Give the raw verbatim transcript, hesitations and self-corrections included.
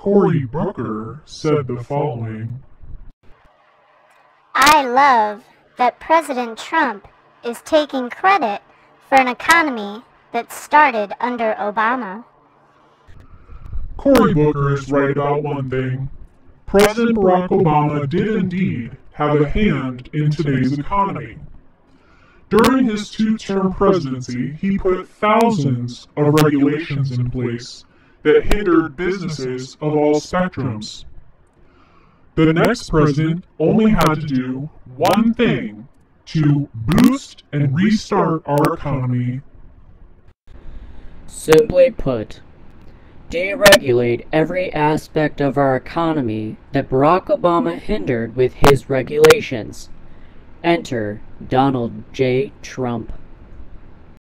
Cory Booker said the following. I love that President Trump is taking credit for an economy that started under Obama. Cory Booker is right about one thing. President Barack Obama did indeed have a hand in today's economy. During his two-term presidency, he put thousands of regulations in place that hindered businesses of all spectrums. The next president only had to do one thing to boost and restart our economy. Simply put, deregulate every aspect of our economy that Barack Obama hindered with his regulations. Enter Donald J. Trump.